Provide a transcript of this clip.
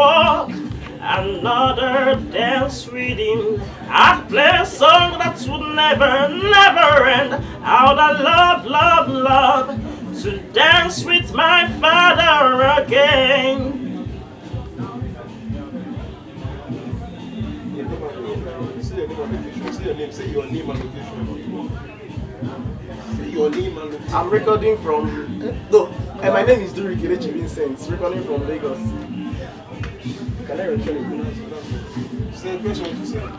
walk, another dance with him. I'd play a song that would never end. I'd love to dance with my father again. Say your name and location. Say your name and location. I'm recording from. No, my name is Duru Kelechi Vincent. Recording from Lagos. Can I return it? Say a question to say.